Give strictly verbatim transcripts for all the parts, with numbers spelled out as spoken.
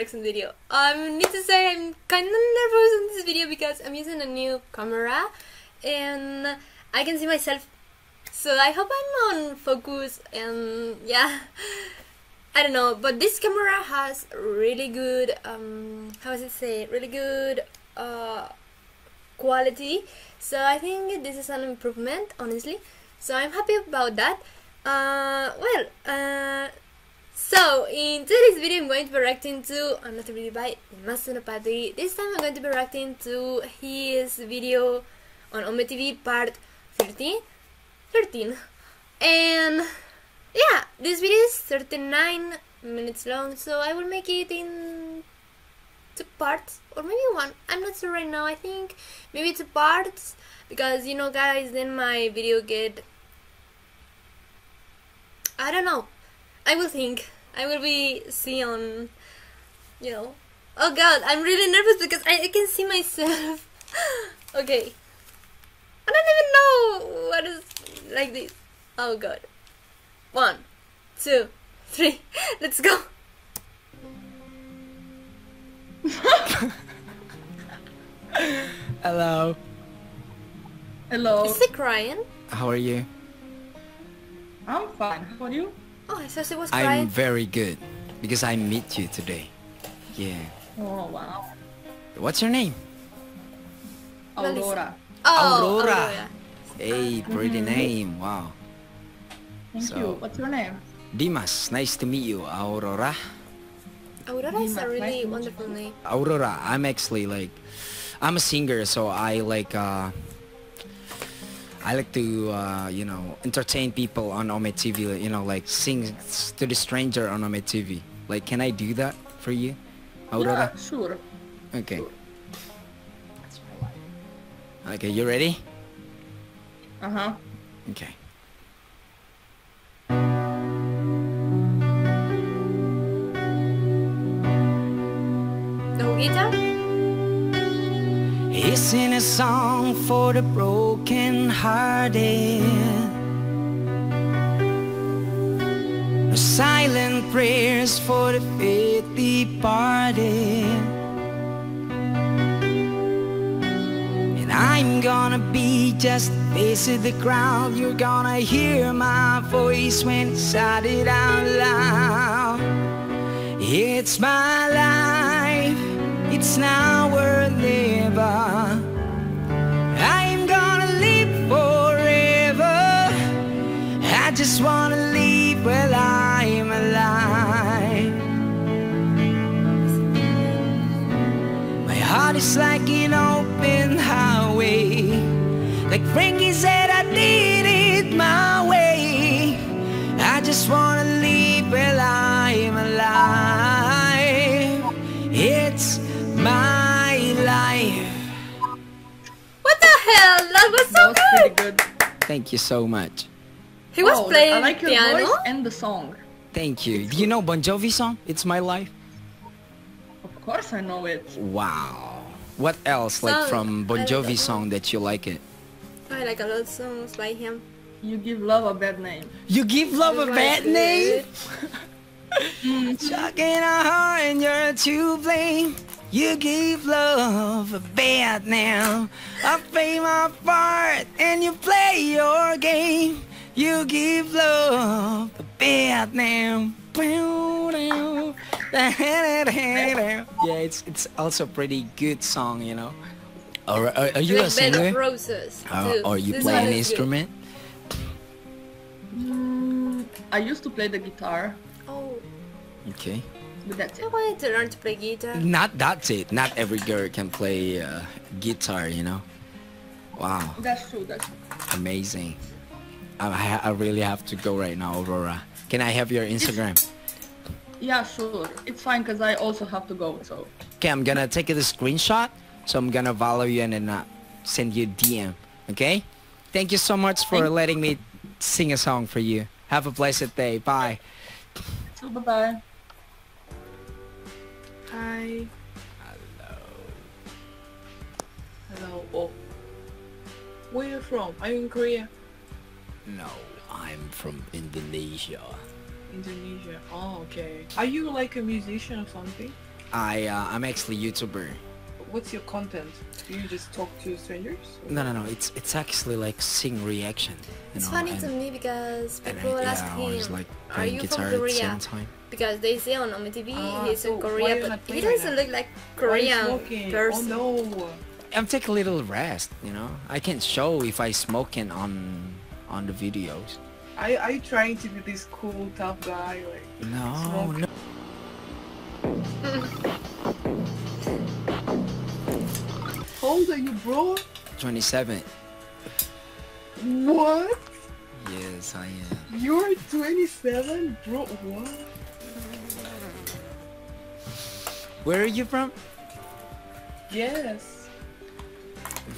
reaction video. I um, need to say I'm kind of nervous in this video because I'm using a new camera and I can see myself, so I hope I'm on focus. And yeah, I don't know, but this camera has really good, um, how does it say, really good uh, quality, so I think this is an improvement, honestly, so I'm happy about that. Uh, well, uh, so in today's video I'm going to be reacting to another video by Dimas Senopati. This time I'm going to be reacting to his video on OmeTV part thirteen, thirteen, and yeah, this video is thirty-nine minutes long, so I will make it in two parts, or maybe one, I'm not sure right now. I think maybe two parts, because you know guys, then my video get, I don't know, I will think, I will be see on, you know, oh god, I'm really nervous because I, I can see myself. Okay, I don't even know what is like this, oh god. One, two, three, let's go! Hello. Hello. Is he crying? How are you? I'm fine. How are you? Oh, I thought he was crying. I'm very good, because I meet you today. Yeah. Oh, wow. What's your name? Aurora. Oh, Aurora. Aurora. Hey, pretty mm-hmm. name. Wow. Thank so, you. What's your name? Dimas. Nice to meet you. Aurora. Aurora Dimas, is a really nice wonderful name. Aurora. I'm actually like, I'm a singer, so I like, uh, I like to, uh, you know, entertain people on OmeTV. You know, like sing to the stranger on OmeTV. Like, can I do that for you, Aurora? Yeah, sure. Okay. Sure. That's my life. Okay, you ready? Uh huh. Okay. He's in a song for the broken hearted, silent prayers for the faith departed. And I'm gonna be just the face of the crowd. You're gonna hear my voice when it's shouted out loud. It's my life, it's now or never. I'm gonna live forever. I just wanna live while I'm alive. My heart is like an open highway. Like Frankie said, I did it my way. I just wanna live while I'm alive. It's my life. What the hell? That was so that was good. good. Thank you so much. He was oh, playing I like your piano voice and the song. Thank you. Do you know Bon Jovi song? It's my life. Of course I know it. Wow. What else song, like from Bon Jovi song that you like it? I like a lot of songs by him. You give love a bad name. You give love you a bad name. Chucking a heart and you're to blame. You give love a bad name. I play my part and you play your game. You give love a bad name. Yeah, it's it's also pretty good song, you know. Or are, are you like a singer? Roses, are, are you playing an instrument? Mm, I used to play the guitar. Oh. Okay. But that's it. I wanted to learn to play guitar. Not that's it. Not every girl can play uh, guitar, you know. Wow. That's true. That's true. Amazing. I, I really have to go right now, Aurora. Can I have your Instagram? It's, yeah, sure. It's fine because I also have to go. So. Okay, I'm gonna take a screenshot. So I'm gonna follow you and then uh, send you a D M. Okay. Thank you so much for Thank letting me sing a song for you. Have a blessed day. Bye. So bye bye. Hi. Hello. Hello. Oh. Where are you from? Are you in Korea? No, I'm from Indonesia. Indonesia. Oh, okay. Are you like a musician or something? I uh, I'm actually a YouTuber. What's your content? Do you just talk to strangers? Or? No, no, no. It's it's actually like seeing reaction. You it's know, funny and, to me because people I, ask yeah, him, like "Are you from Korea?" Because they say on OmeTV ah, he's so in Korea, but he doesn't right look like Korean person. Oh no! I'm taking a little rest. You know, I can't show if I smoking on on the videos. Are, are you trying to be this cool tough guy? Like, no, smoke? no. How old are you, bro? twenty-seven. What? Yes, I am. You're twenty-seven, bro? What? Where are you from? Yes.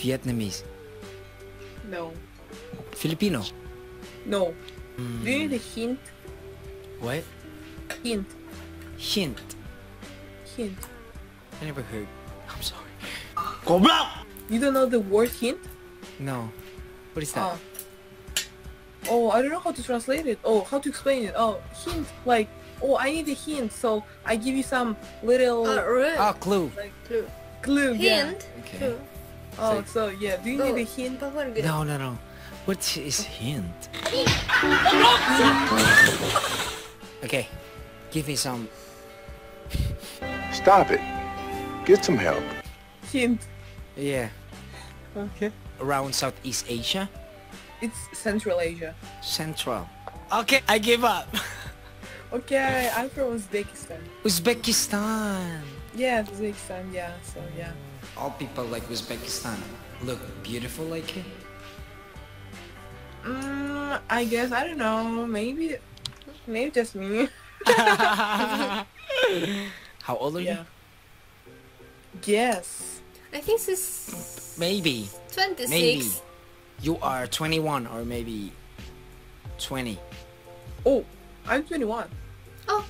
Vietnamese. No. Filipino. No. Mm. Do you need a hint? What? Hint. Hint. Hint. I never heard. I'm sorry. You don't know the word hint? No. What is that? Oh. oh, I don't know how to translate it. Oh, how to explain it. Oh, hint. Like, oh, I need a hint, so I give you some little... Uh, oh, clue. Like, clue. Clue, hint. yeah. Hint. Okay. Clue. Oh, so yeah. Do you oh. need a hint? No, no, no. What is hint? Okay. Give me some... Stop it. Get some help. Hint. Yeah. Okay. Around Southeast Asia? It's Central Asia. Central. Okay, I give up. Okay, I'm from Uzbekistan. Uzbekistan. Yeah, Uzbekistan, yeah, so yeah. All people like Uzbekistan look beautiful like it? Mm, I guess, I don't know, maybe, maybe just me. How old are yeah. you? Yes. I think this is maybe twenty-six. Maybe you are twenty-one or maybe twenty. Oh, I'm twenty-one. Oh.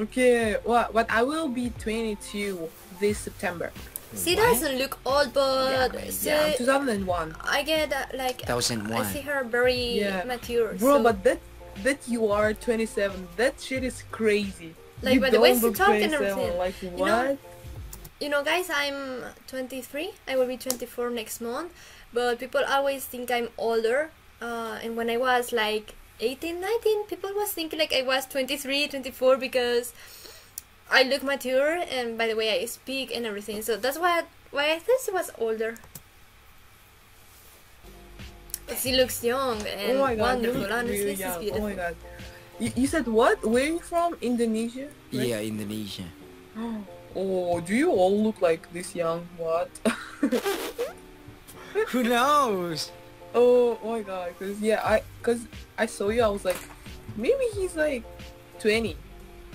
Okay. Well, but I will be twenty-two this September. She what? doesn't look old, but yeah, she, yeah, two thousand one. I get uh, like two thousand one. I see her very yeah. mature. Bro, so. but that that you are twenty-seven. That shit is crazy. Like you by the way she talked and everything. Like what? You know, You know guys, I'm twenty-three, I will be twenty-four next month, but people always think I'm older, uh, and when I was like eighteen, nineteen, people was thinking like I was twenty-three, twenty-four because I look mature and by the way I speak and everything, so that's why I, why I thought she was older. But she looks young and oh my God, wonderful, really honestly, she's beautiful. Oh my God. You, you said what? Where are you from? Indonesia? Right? Yeah, Indonesia. Oh, do you all look like this young? What? Who knows? Oh, oh my God! Cause yeah, I, cause I saw you. I was like, maybe he's like twenty,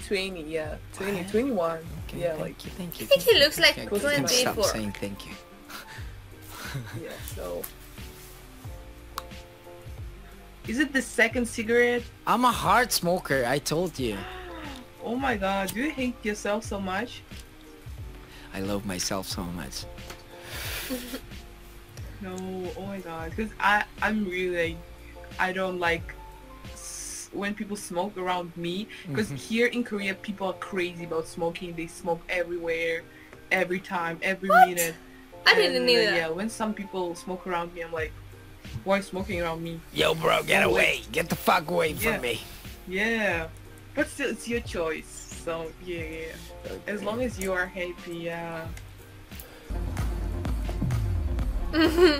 twenty, yeah, twenty, what? twenty-one. Okay, yeah, thank like you, thank you. I think he looks like okay, twenty-four. Stop saying thank you. Yeah. So, is it the second cigarette? I'm a hard smoker. I told you. Oh my God! Do you hate yourself so much? I love myself so much. No, oh my God, because I, I'm really, I don't like s when people smoke around me, because mm-hmm. here in Korea, people are crazy about smoking. They smoke everywhere, every time, every what? minute. I and, didn't need uh, Yeah, when some people smoke around me, I'm like, why smoking around me? Yo bro, get oh, away, like, get the fuck away yeah. from me. Yeah, but still, it's your choice. So yeah, yeah, as long as you are happy, yeah. Uh...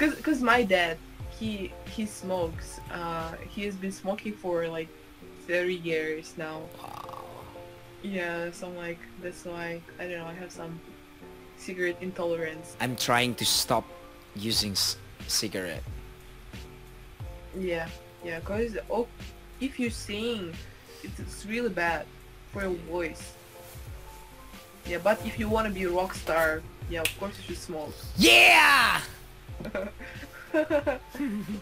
cause, cause my dad, he he smokes. Uh, he has been smoking for like thirty years now. Wow. Yeah, so I'm like, that's why I don't know. I have some cigarette intolerance. I'm trying to stop using c cigarette. Yeah, yeah, cause oh. if you sing, it's really bad for your voice. Yeah, but if you want to be a rock star, yeah, of course you should smoke. Yeah!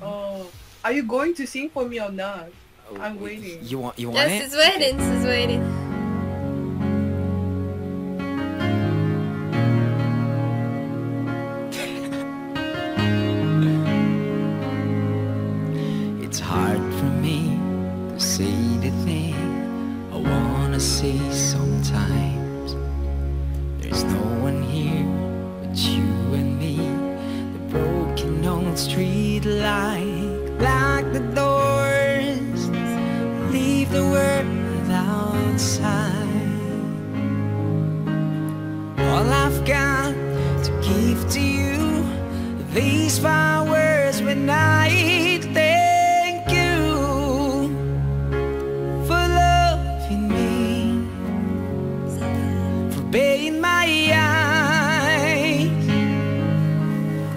Oh, are you going to sing for me or not? Oh, I'm waiting. You want? You want yes, it? Yes, it's waiting. It's waiting. It's hard for me. See the thing like, like the doors leave the world outside. All I've got to give to you, these flowers when I thank you for loving me, for being my eyes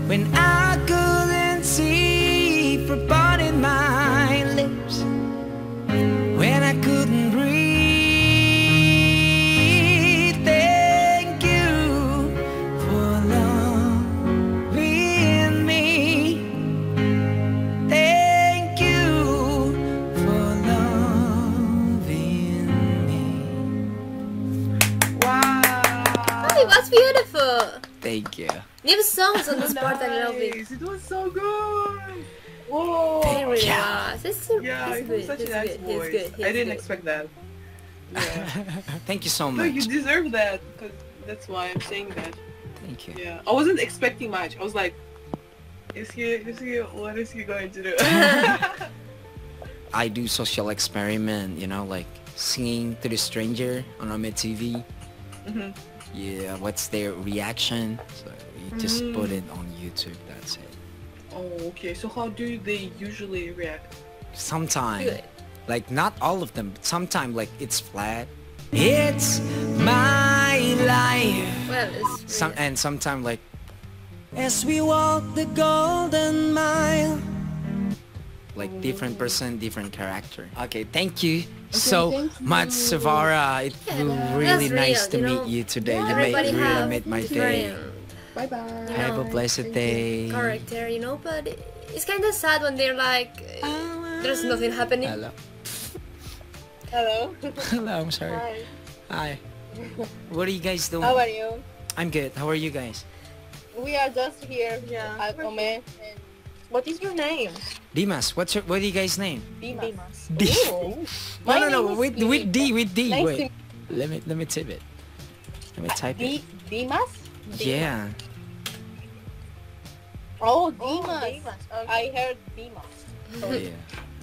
when I couldn't see, for parting my lips when I couldn't breathe. Thank you for loving me. Thank you for loving me. Wow! Oh, that's beautiful. Thank you. New songs on this part, I love it. It was so good. Oh, it really yeah. was. It's, it's yeah, good. It was such it's a nice good. voice. It's good. I didn't good. expect that. Yeah. Thank you so much. No, you deserve that. That's why I'm saying that. Thank you. Yeah, I wasn't expecting much. I was like, is he? Is he? What is he going to do? I do social experiment. You know, like singing to the stranger on OmeTV. Mm-hmm. Yeah, what's their reaction? So you just mm. put it on YouTube, that's it. Oh, okay. So how do they usually react? Sometimes, like not all of them, but sometimes like it's flat. It's my life. Well, it's Some, and sometimes like, as we walk the golden mile. Like different person, different character. Okay, thank you. Okay, so much, Savara. It yeah, was really nice real, to you meet know, you today. You made really made my day. Bye bye. You have know, a blessed day. Character, you know, but it's kind of sad when they're like, uh, there's nothing happening. Hello. Hello. Hello. I'm sorry. Hi. Hi. What are you guys doing? How are you? I'm good. How are you guys? We are just here yeah. at Ome. What is your name? Dimas. What's your, what do you guys name? Dimas. D no, no, no. With with D, with D. Nice. Wait. Let me let me type it. Let me type D it. Dimas. Yeah. Oh, Dimas. Oh, Dimas. Okay. I heard Dimas. Oh, yeah.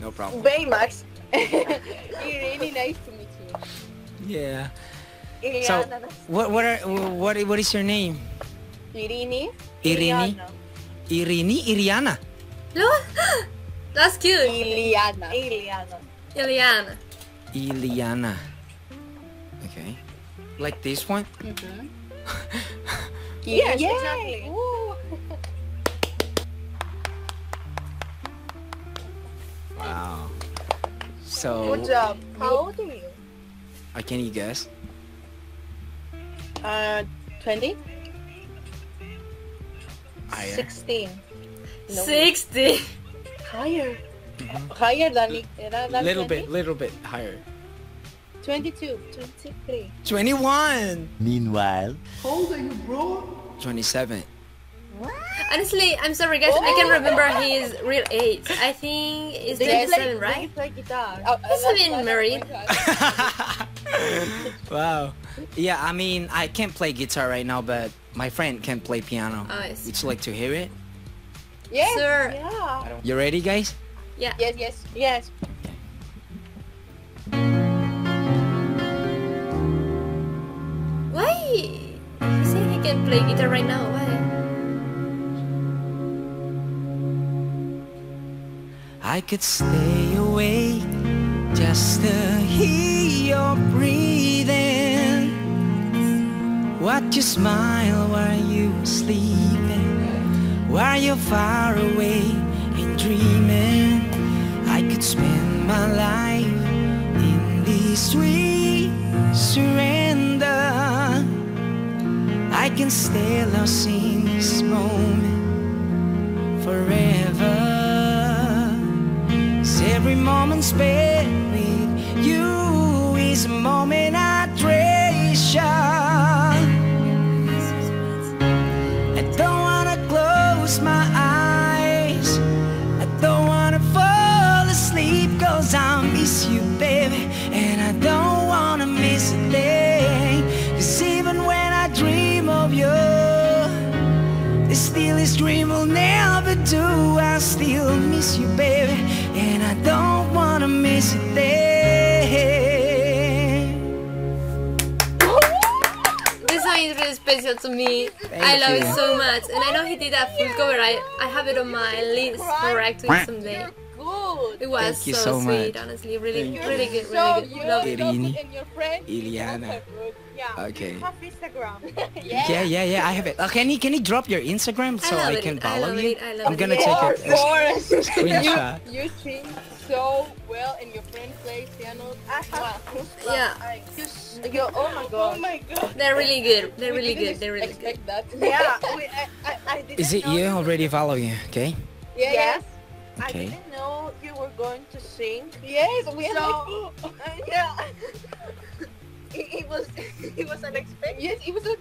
No problem. Baymax. Really nice to meet you. Yeah. Iriana. So, what what are what what is your name? Irini. Irini. Irini. Iriana. No? That's cute. Iliana. Iliana. Iliana. Iliana. Okay. Like this one? Mm-hmm. Yes, yes, exactly. Wow. So... Good job. How old are you? Uh, can you guess? Uh, twenty? Higher. sixteen. No sixty. Higher. Mm-hmm. Higher than, than little twenty? Bit, little bit higher. twenty-two. twenty-three. twenty-one. Meanwhile. How old are you, bro? twenty-seven. What? Honestly, I'm sorry guys, oh. I can't remember his real age. I think it's twenty-seven, right? He play guitar. Oh, He's uh, been married. Wow. Yeah, I mean, I can't play guitar right now, but my friend can play piano. Oh, I see. Would you like to hear it? Yes. Sir. Yeah. You ready, guys? Yeah. Yes, yes, yes. Why? He said he can play guitar right now. Why? I could stay awake just to hear your breathing. Watch you smile while you were sleeping. While you're far away and dreaming, I could spend my life in this sweet surrender. I can stay lost in this moment forever. 'Cause every moment spent with you is a moment I treasure. My eyes, I don't wanna fall asleep, 'cause I miss you, baby, and I don't wanna miss a day. 'Cause even when I dream of you, there's stealest dream will never do. I still miss you, baby, and I don't wanna miss it there. This song is really special to me. Thank I love you. It so much, and I know he did a full cover. I, I have it on my list for actually someday. It was so, so sweet, much. Honestly, really, Thank really you. Good, really so good. Love it. And your friend, Iliana. Yeah. Okay. You have Instagram. yeah. yeah, yeah, yeah. I have it. Uh, can you can you drop your Instagram so I, I can it. follow I you? It. I love I'm it. gonna yeah. take it. Screenshot. You, you sing so well, and your friend plays piano. Wow. Yeah. I, go, oh my god. Oh my god. They're really good. They're really good. They're really good. That. Yeah. We, I, I, I didn't Is it know you already follow you? Okay. Yeah, yes. Okay. I didn't know you were going to sing. Yes, we so, uh, yeah. it, it was it was unexpected. Yes, it was like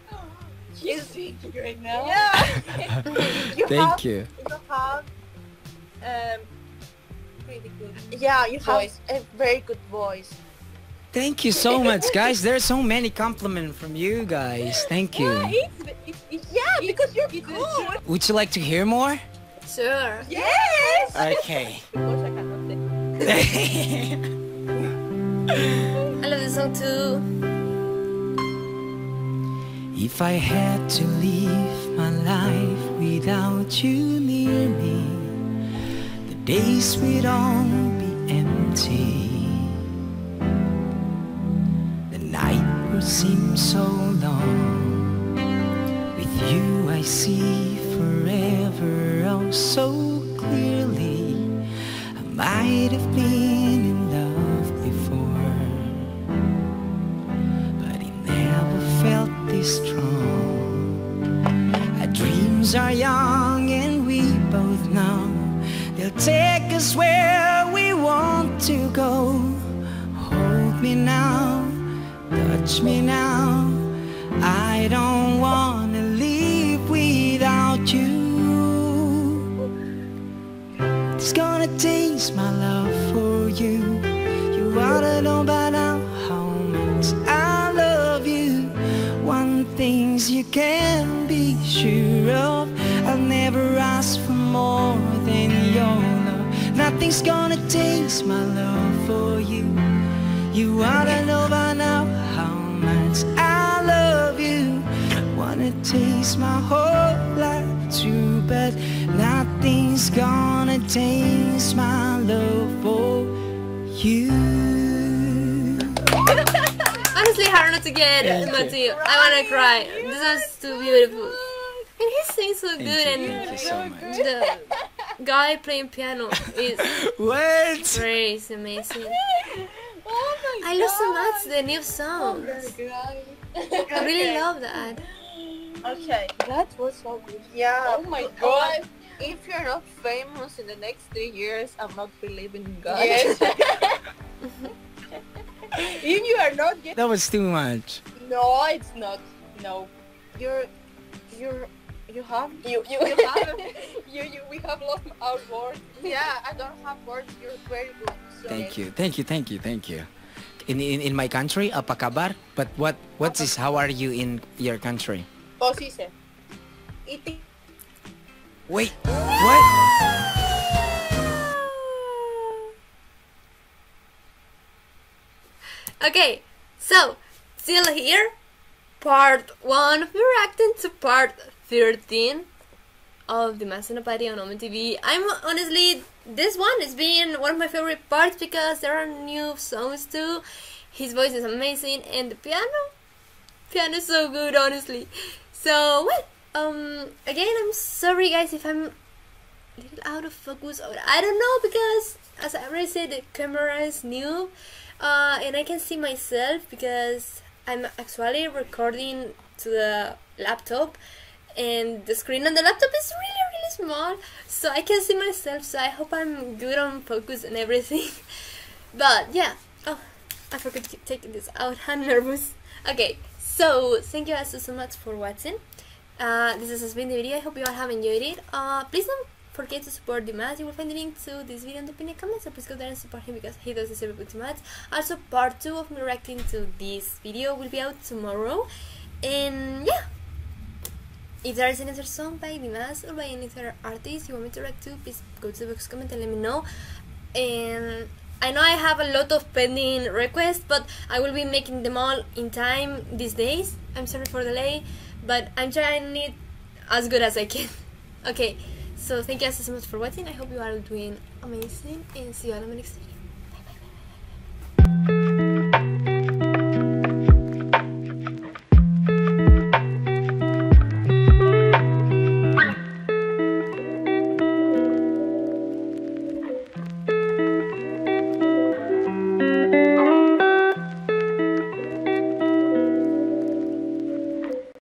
she's singing right now. Yeah. you Thank have, you. You have um pretty good. Yeah, you voice. have a very good voice. Thank you so much, guys. There's so many compliments from you guys. Thank you. Yeah, it's, it's, it's, yeah because you're cool. Would you like to hear more? Sure. Yes! Okay. I love this song too. If I had to live my life without you near me, the days would all be empty. The night would seem so long. With you I see forever, oh so clearly. I might have been in love before, but it never felt this strong. Our dreams are young and we both know they'll take us where we want to go. Hold me now, touch me now, I don't wanna live without you. It's gonna taste my love for you. You oughta know by now how much I love you. One thing's you can be sure of, I'll never ask for more than your love. Nothing's gonna taste my love for you. You oughta know by now how much I love you. Wanna taste my whole life too, but nothing's gonna taste my love for you. Honestly, hard not to get Matthew. I wanna cry. This is too beautiful. And he sings so good, and thank you so much. The guy playing piano is what? Crazy, amazing. Oh my god! I love so much the new songs. I really love that. Okay, that was so good. Yeah. Oh my god. If you're not famous in the next three years, I'm not believing in God. Yes. If you are not getting... That was too much. No, it's not. No. You're... You're... You have... You... You, you have... You, you... We have lost our words. Yeah, I don't have words. You're very good. So thank you. Thank you. Thank you. Thank you. In, in, in my country, apa kabar? But what... What is... How are you in your country? Posise. Eating... Wait, what? Okay, so, still here, part one, we're reacting to part thirteen of Dimas Senopati on OmeTV. I'm honestly, this one has been one of my favorite parts because there are new songs too, his voice is amazing, and the piano, piano is so good, honestly. So, what? Um, again, I'm sorry guys if I'm a little out of focus, or I don't know, because as I already said, the camera is new, uh, and I can see myself because I'm actually recording to the laptop, and the screen on the laptop is really really small, so I can see myself, so I hope I'm good on focus and everything. But yeah, oh, I forgot to take this out, I'm nervous. Okay, so thank you guys so, so much for watching. Uh, this has been the video, I hope you all have enjoyed it. Uh, please don't forget to support Dimas. You will find the link to this video in the pinned comment, so please go there and support him because he does deserve it too much. Also, part two of me reacting to this video will be out tomorrow, and yeah, If there is another song by Dimas or by any other artist you want me to react to, please go to the box comment and let me know. And I know I have a lot of pending requests, but I will be making them all in time these days. I'm sorry for the delay, but I'm trying it as good as I can. Okay, so thank you guys so much for watching. I hope you are doing amazing, and see you all in the next video.